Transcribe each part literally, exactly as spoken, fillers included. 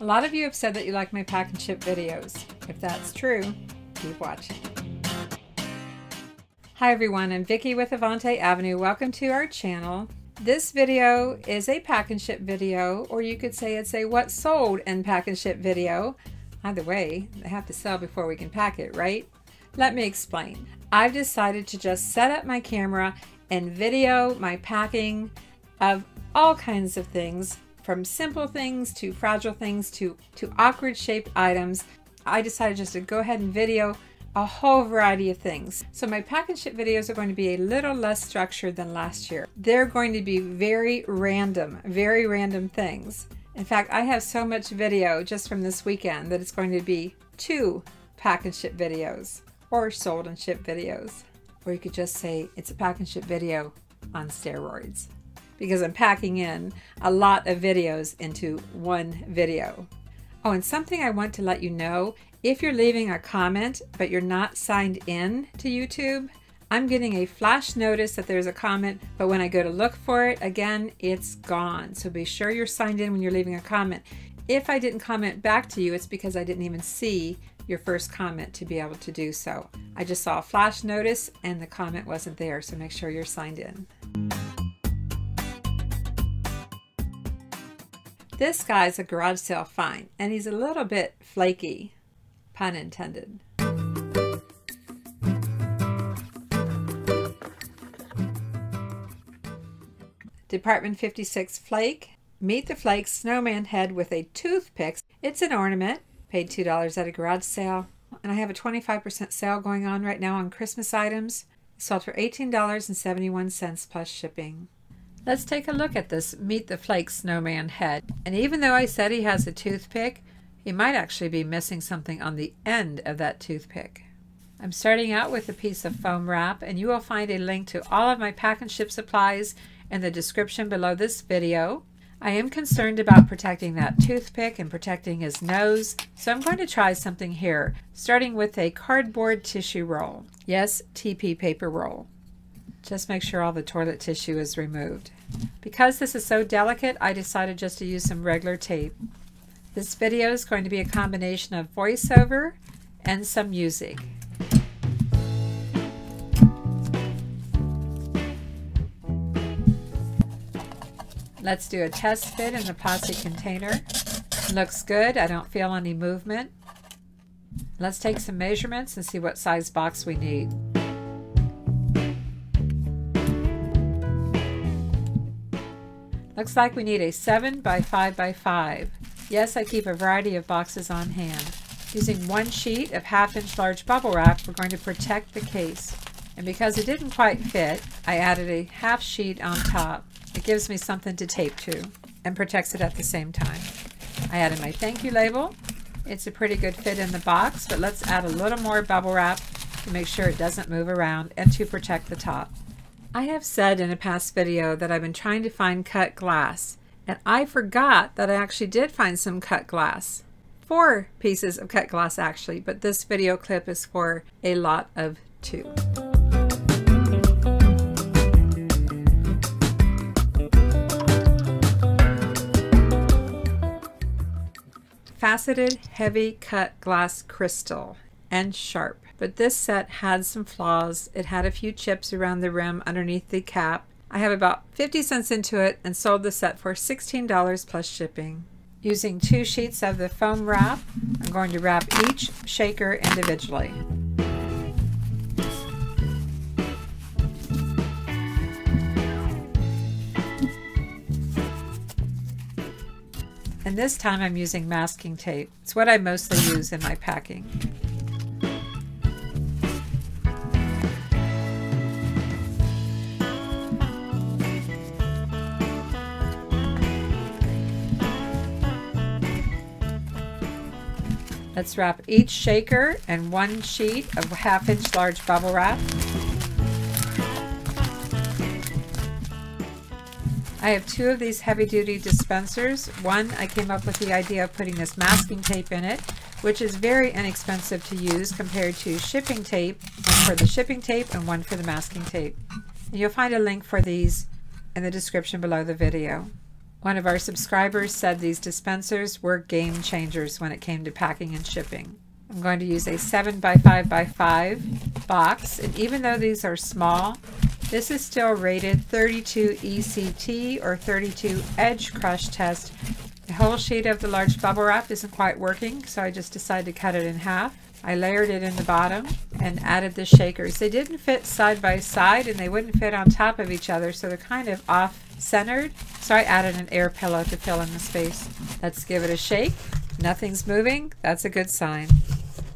A lot of you have said that you like my pack and ship videos. If that's true, keep watching. Hi everyone, I'm Vicki with Avante Avenue. Welcome to our channel. This video is a pack and ship video, or you could say it's a what sold in pack and ship video. Either way, they have to sell before we can pack it, right? Let me explain. I've decided to just set up my camera and video my packing of all kinds of things, from simple things to fragile things to, to awkward shaped items. I decided just to go ahead and video a whole variety of things. So my pack and ship videos are going to be a little less structured than last year. They're going to be very random, very random things. In fact, I have so much video just from this weekend that it's going to be two pack and ship videos, or sold and ship videos. Or you could just say it's a pack and ship video on steroids, because I'm packing in a lot of videos into one video. Oh, and something I want to let you know, if you're leaving a comment but you're not signed in to YouTube, I'm getting a flash notice that there's a comment, but when I go to look for it again, it's gone. So be sure you're signed in when you're leaving a comment. If I didn't comment back to you, it's because I didn't even see your first comment to be able to do so. I just saw a flash notice and the comment wasn't there, so make sure you're signed in. This guy's a garage sale find, and he's a little bit flaky, pun intended. Department fifty-six flake. Meet the flake snowman head with a toothpick. It's an ornament. Paid two dollars at a garage sale. And I have a twenty-five percent sale going on right now on Christmas items. It sold for eighteen dollars and seventy-one cents plus shipping. Let's take a look at this Meet the Flake Snowman head. And even though I said he has a toothpick, he might actually be missing something on the end of that toothpick. I'm starting out with a piece of foam wrap, and you will find a link to all of my pack and ship supplies in the description below this video. I am concerned about protecting that toothpick and protecting his nose, so I'm going to try something here, starting with a cardboard tissue roll. Yes, T P paper roll. Just make sure all the toilet tissue is removed. Because this is so delicate, I decided just to use some regular tape. This video is going to be a combination of voiceover and some music. Let's do a test fit in the posse container. Looks good. I don't feel any movement. Let's take some measurements and see what size box we need. Looks like we need a seven by five by five. Yes, I keep a variety of boxes on hand. Using one sheet of half-inch large bubble wrap, we're going to protect the case. And because it didn't quite fit, I added a half sheet on top. It gives me something to tape to and protects it at the same time. I added my thank you label. It's a pretty good fit in the box, but let's add a little more bubble wrap to make sure it doesn't move around and to protect the top. I have said in a past video that I've been trying to find cut glass, and I forgot that I actually did find some cut glass. Four pieces of cut glass actually, but this video clip is for a lot of two. Faceted heavy cut glass crystal and sharp. But this set had some flaws. It had a few chips around the rim underneath the cap. I have about fifty cents into it and sold the set for sixteen dollars plus shipping. Using two sheets of the foam wrap, I'm going to wrap each shaker individually. And this time I'm using masking tape. It's what I mostly use in my packing. Let's wrap each shaker in one sheet of half inch large bubble wrap. I have two of these heavy duty dispensers. One, I came up with the idea of putting this masking tape in it, which is very inexpensive to use compared to shipping tape. One for the shipping tape and one for the masking tape. And you'll find a link for these in the description below the video. One of our subscribers said these dispensers were game changers when it came to packing and shipping. I'm going to use a seven by five by five box, and even though these are small, this is still rated thirty-two E C T or thirty-two edge crush test. The whole sheet of the large bubble wrap isn't quite working, so I just decided to cut it in half. I layered it in the bottom and added the shakers. They didn't fit side by side and they wouldn't fit on top of each other, so they're kind of off-centered. So I added an air pillow to fill in the space. Let's give it a shake. Nothing's moving. That's a good sign.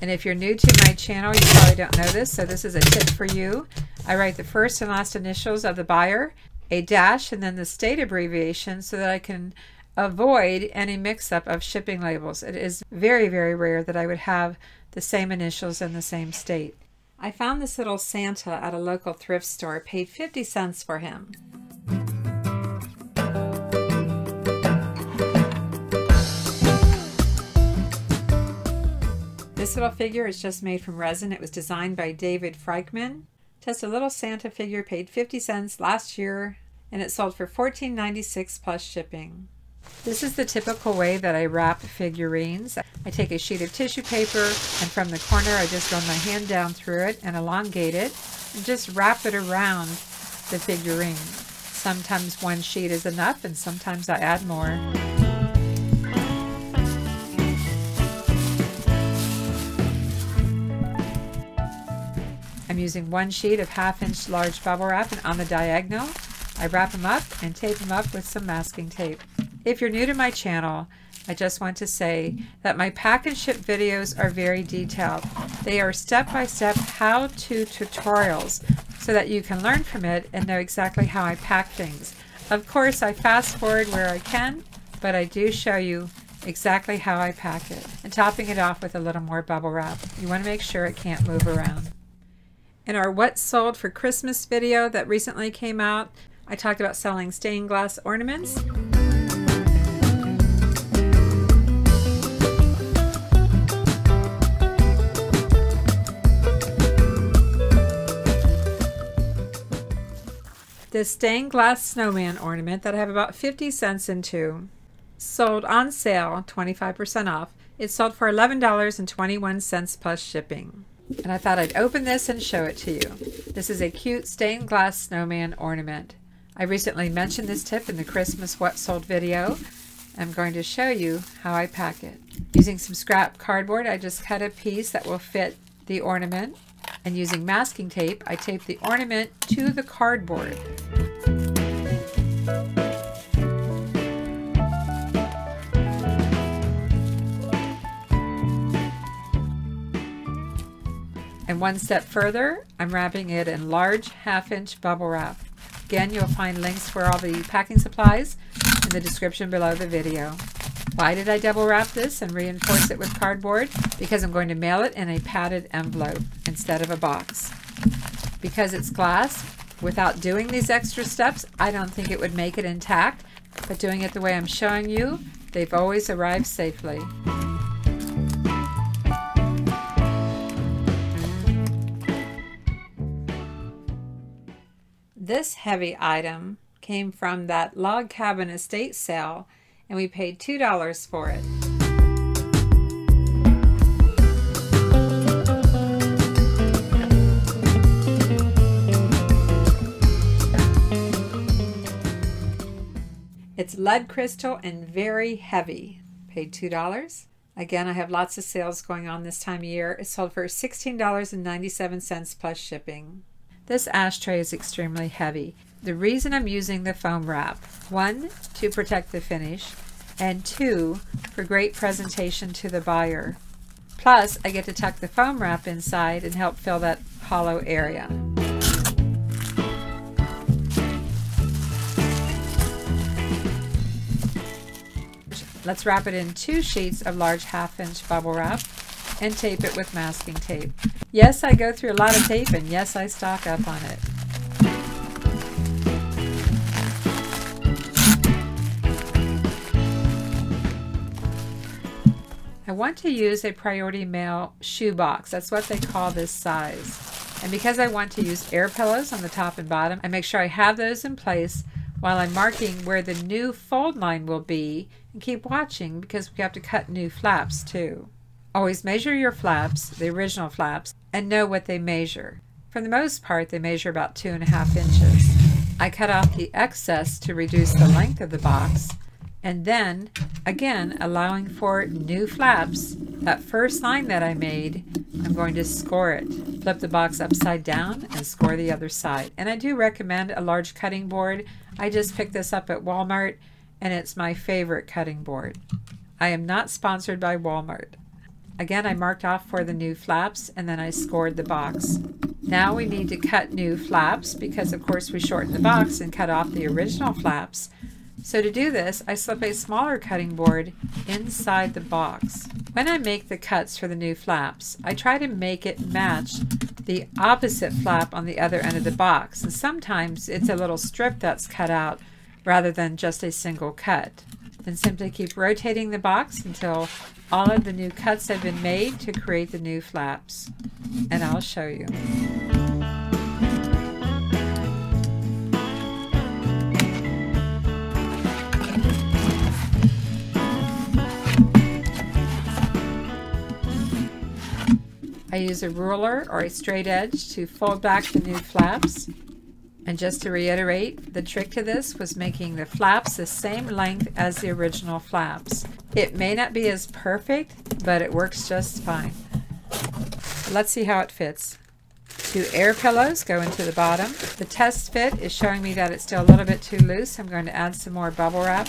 And if you're new to my channel, you probably don't know this, so this is a tip for you. I write the first and last initials of the buyer, a dash, and then the state abbreviation so that I can avoid any mix-up of shipping labels. It is very, very rare that I would have the same initials in the same state. I found this little Santa at a local thrift store, paid fifty cents for him. This little figure is just made from resin. It was designed by David Frykman. Just a little Santa figure, paid fifty cents last year, and it sold for fourteen ninety-six plus shipping. This is the typical way that I wrap figurines. I take a sheet of tissue paper and from the corner I just run my hand down through it and elongate it and just wrap it around the figurine. Sometimes one sheet is enough and sometimes I add more. I'm using one sheet of half inch large bubble wrap, and on the diagonal I wrap them up and tape them up with some masking tape. If you're new to my channel, I just want to say that my pack and ship videos are very detailed. They are step-by-step how-to tutorials so that you can learn from it and know exactly how I pack things. Of course, I fast forward where I can, but I do show you exactly how I pack it, and topping it off with a little more bubble wrap. You want to make sure it can't move around. In our What Sold for Christmas video that recently came out, I talked about selling stained glass ornaments. This stained glass snowman ornament that I have about fifty cents into sold on sale, twenty-five percent off. It sold for eleven dollars and twenty-one cents plus shipping. And I thought I'd open this and show it to you. This is a cute stained glass snowman ornament. I recently mentioned this tip in the Christmas What Sold video. I'm going to show you how I pack it. Using some scrap cardboard, I just cut a piece that will fit the ornament. And using masking tape, I tape the ornament to the cardboard. And one step further, I'm wrapping it in large half-inch bubble wrap. Again, you'll find links for all the packing supplies in the description below the video. Why did I double wrap this and reinforce it with cardboard? Because I'm going to mail it in a padded envelope instead of a box. Because it's glass, without doing these extra steps, I don't think it would make it intact, but doing it the way I'm showing you, they've always arrived safely. This heavy item came from that log cabin estate sale, and we paid two dollars for it. It's lead crystal and very heavy. Paid two dollars. Again, I have lots of sales going on this time of year. It sold for sixteen dollars and ninety-seven cents plus shipping. This ashtray is extremely heavy. The reason I'm using the foam wrap, one, to protect the finish, and two, for great presentation to the buyer. Plus, I get to tuck the foam wrap inside and help fill that hollow area. Let's wrap it in two sheets of large half-inch bubble wrap and tape it with masking tape. Yes, I go through a lot of tape, and yes, I stock up on it. I want to use a priority mail shoebox. That's what they call this size. And because I want to use air pillows on the top and bottom, I make sure I have those in place while I'm marking where the new fold line will be, and keep watching because we have to cut new flaps too. Always measure your flaps, the original flaps, and know what they measure. For the most part, they measure about two and a half inches. I cut off the excess to reduce the length of the box, and then, again, allowing for new flaps, that first line that I made, I'm going to score it. Flip the box upside down and score the other side. And I do recommend a large cutting board. I just picked this up at Walmart, and it's my favorite cutting board. I am not sponsored by Walmart. Again, I marked off for the new flaps, and then I scored the box. Now we need to cut new flaps because, of course, we shortened the box and cut off the original flaps. So to do this, I slip a smaller cutting board inside the box. When I make the cuts for the new flaps, I try to make it match the opposite flap on the other end of the box. And sometimes it's a little strip that's cut out rather than just a single cut. Then simply keep rotating the box until all of the new cuts have been made to create the new flaps. And I'll show you. I use a ruler or a straight edge to fold back the new flaps. And just to reiterate, the trick to this was making the flaps the same length as the original flaps. It may not be as perfect, but it works just fine. Let's see how it fits. Two air pillows go into the bottom. The test fit is showing me that it's still a little bit too loose. I'm going to add some more bubble wrap.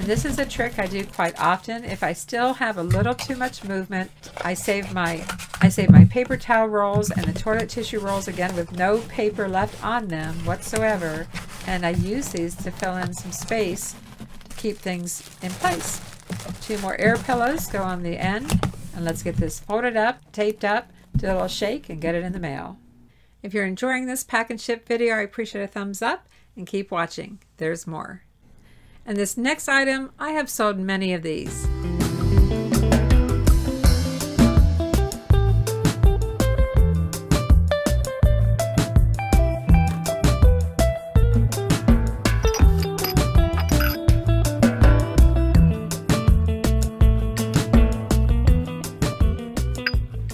This is a trick I do quite often. If I still have a little too much movement, I save my I save my paper towel rolls and the toilet tissue rolls, again with no paper left on them whatsoever, and I use these to fill in some space to keep things in place. Two more air pillows go on the end, and let's get this folded up, taped up, do a little shake, and get it in the mail. If you're enjoying this pack and ship video, I appreciate a thumbs up, and keep watching. There's more. And this next item, I have sold many of these.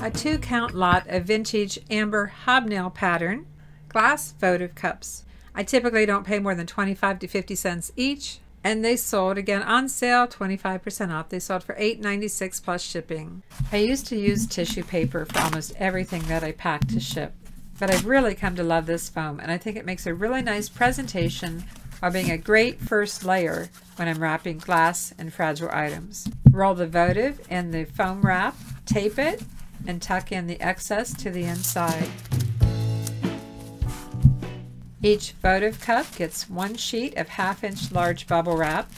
A two count lot of vintage amber hobnail pattern, glass votive cups. I typically don't pay more than twenty-five to fifty cents each. And they sold, again on sale, twenty-five percent off. They sold for eight ninety-six plus shipping. I used to use tissue paper for almost everything that I packed to ship, but I've really come to love this foam, and I think it makes a really nice presentation while being a great first layer when I'm wrapping glass and fragile items. Roll the votive and the foam wrap, tape it, and tuck in the excess to the inside. Each votive cup gets one sheet of half inch large bubble wrap,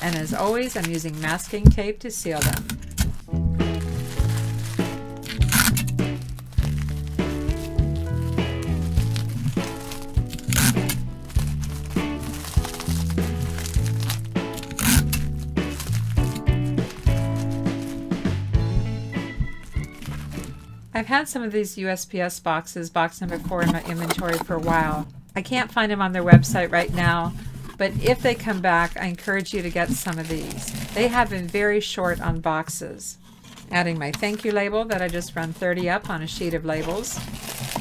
and as always, I'm using masking tape to seal them. I've had some of these U S P S boxes, box number four, in my inventory for a while. I can't find them on their website right now, but if they come back, I encourage you to get some of these. They have been very short on boxes. Adding my thank you label that I just run thirty up on a sheet of labels.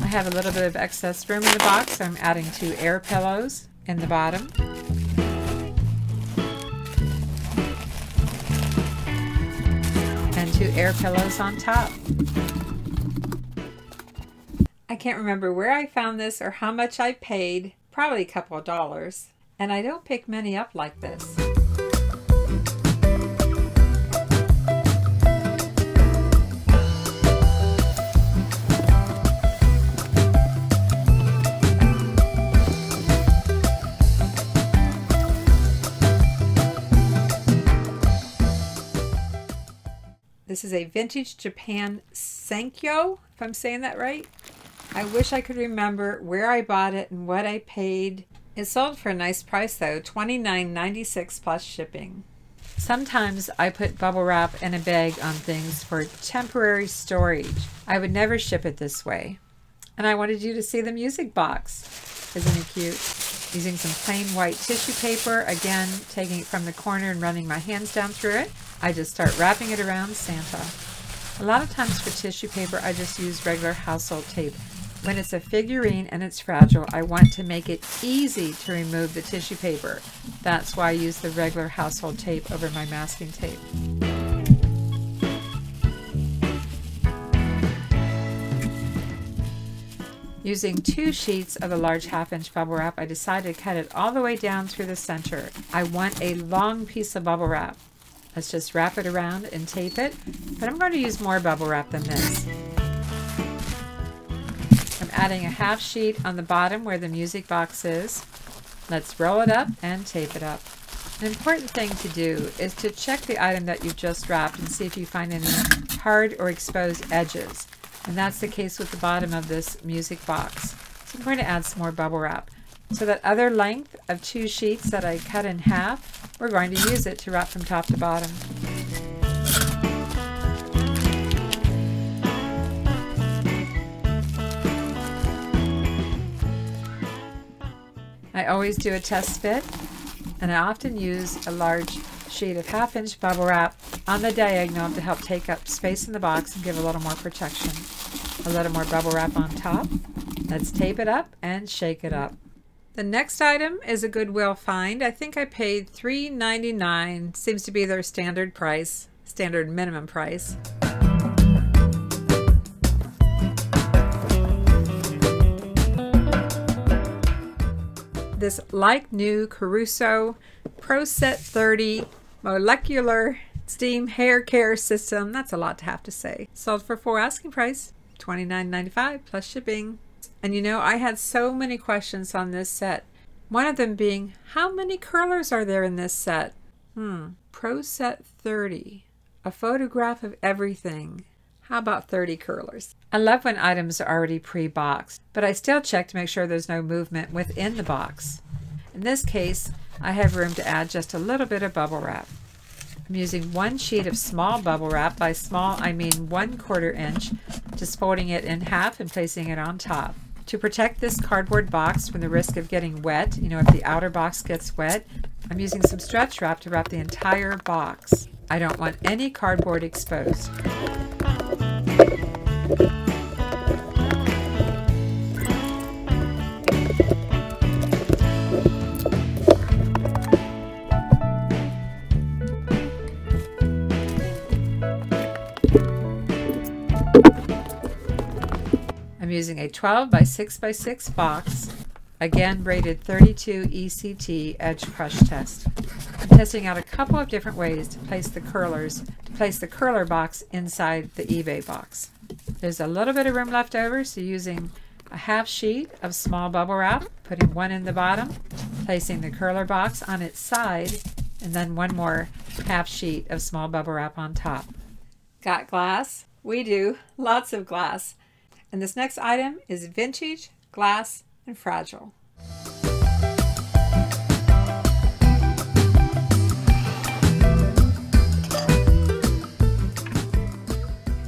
I have a little bit of excess room in the box, so I'm adding two air pillows in the bottom. And two air pillows on top. I can't remember where I found this or how much I paid, probably a couple of dollars, and I don't pick many up like this. This is a vintage Japan Sankyo, if I'm saying that right. I wish I could remember where I bought it and what I paid. It sold for a nice price though, twenty-nine ninety-six plus shipping. Sometimes I put bubble wrap and a bag on things for temporary storage. I would never ship it this way. And I wanted you to see the music box. Isn't it cute? Using some plain white tissue paper, again, taking it from the corner and running my hands down through it. I just start wrapping it around Santa. A lot of times for tissue paper, I just use regular household tape. When it's a figurine and it's fragile, I want to make it easy to remove the tissue paper. That's why I use the regular household tape over my masking tape. Using two sheets of the large half-inch bubble wrap, I decided to cut it all the way down through the center. I want a long piece of bubble wrap. Let's just wrap it around and tape it, but I'm going to use more bubble wrap than this. I'm adding a half sheet on the bottom where the music box is. Let's roll it up and tape it up. An important thing to do is to check the item that you've just wrapped and see if you find any hard or exposed edges. And that's the case with the bottom of this music box. So I'm going to add some more bubble wrap. So that other length of two sheets that I cut in half, we're going to use it to wrap from top to bottom. I always do a test fit, and I often use a large sheet of half-inch bubble wrap on the diagonal to help take up space in the box and give a little more protection. A little more bubble wrap on top. Let's tape it up and shake it up. The next item is a Goodwill find. I think I paid three ninety-nine. Seems to be their standard price, standard minimum price. This like new Caruso Pro Set thirty molecular steam hair care system. That's a lot to have to say. Sold for full asking price, twenty-nine ninety-five plus shipping. And you know, I had so many questions on this set. One of them being, how many curlers are there in this set? Hmm, Pro Set thirty, a photograph of everything. How about thirty curlers? I love when items are already pre-boxed, but I still check to make sure there's no movement within the box. In this case, I have room to add just a little bit of bubble wrap. I'm using one sheet of small bubble wrap. By small, I mean one quarter inch, just folding it in half and placing it on top. To protect this cardboard box from the risk of getting wet, you know, if the outer box gets wet, I'm using some stretch wrap to wrap the entire box. I don't want any cardboard exposed. Using a twelve by six by six box, again rated thirty-two E C T edge crush test. I'm testing out a couple of different ways to place the curlers, to place the curler box inside the eBay box. There's a little bit of room left over, so using a half sheet of small bubble wrap, putting one in the bottom, placing the curler box on its side, and then one more half sheet of small bubble wrap on top. Got glass? We do. Lots of glass. And this next item is vintage, glass, and fragile.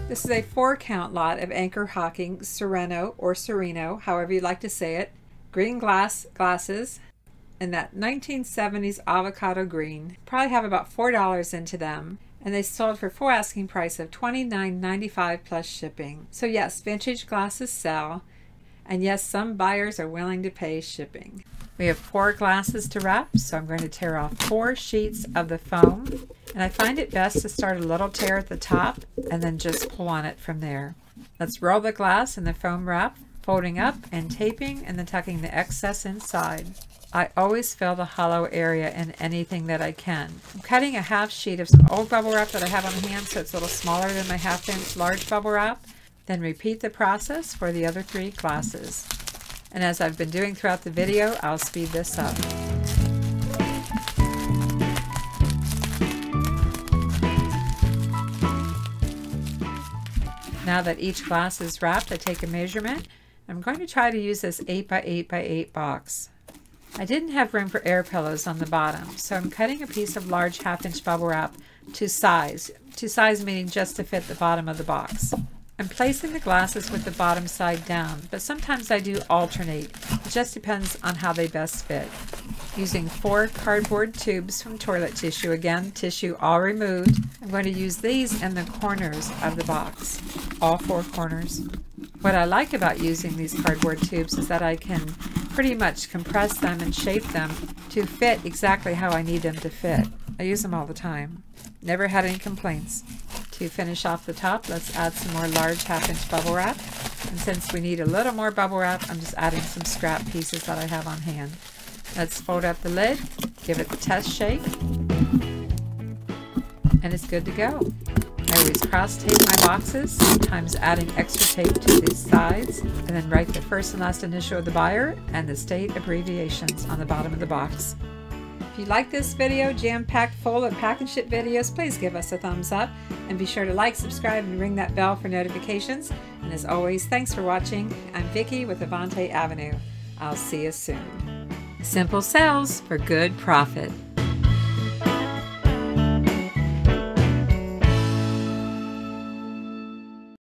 This is a four count lot of Anchor Hocking Sereno or Sereno, however you like to say it, green glass glasses in that nineteen seventies avocado green. Probably have about four dollars into them. And they sold for full asking price of twenty-nine ninety-five plus shipping. So yes, vintage glasses sell, and yes, some buyers are willing to pay shipping. We have four glasses to wrap, so I'm going to tear off four sheets of the foam, and I find it best to start a little tear at the top and then just pull on it from there. Let's roll the glass in the foam wrap, folding up and taping and then tucking the excess inside. I always fill the hollow area in anything that I can. I'm cutting a half sheet of some old bubble wrap that I have on hand, so it's a little smaller than my half inch large bubble wrap. Then repeat the process for the other three glasses. And as I've been doing throughout the video, I'll speed this up. Now that each glass is wrapped, I take a measurement. I'm going to try to use this eight by eight by eight box. I didn't have room for air pillows on the bottom, so I'm cutting a piece of large half-inch bubble wrap to size, to size meaning just to fit the bottom of the box. I'm placing the glasses with the bottom side down, but sometimes I do alternate. It just depends on how they best fit. Using four cardboard tubes from toilet tissue, again, tissue all removed. I'm going to use these in the corners of the box, all four corners. What I like about using these cardboard tubes is that I can pretty much compress them and shape them to fit exactly how I need them to fit. I use them all the time. Never had any complaints. To finish off the top, let's add some more large half-inch bubble wrap. And since we need a little more bubble wrap, I'm just adding some scrap pieces that I have on hand. Let's fold up the lid, give it the test shake, and it's good to go. I always cross-tape my boxes, sometimes adding extra tape to the sides, and then write the first and last initial of the buyer and the state abbreviations on the bottom of the box. If you like this video, jam-packed full of pack and ship videos, please give us a thumbs up and be sure to like, subscribe, and ring that bell for notifications. And as always, thanks for watching. I'm Vicki with Avante Avenue. I'll see you soon. Simple sells for good profit.